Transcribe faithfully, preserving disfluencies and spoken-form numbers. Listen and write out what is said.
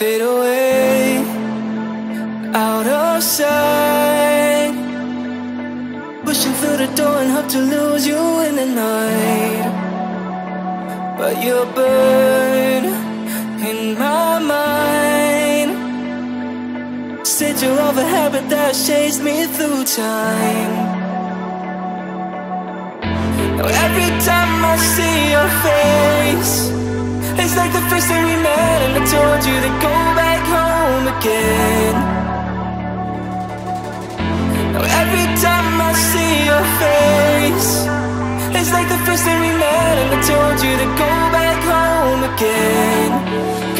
fade away, out of sight. Pushing through the door and hope to lose you in the night. But you'll burn in my mind. Said you're of a habit that chased me through time. Now every time I see your face, it's like the first time we met and I told you to go back home again. Now every time I see your face, it's like the first time we met and I told you to go back home again.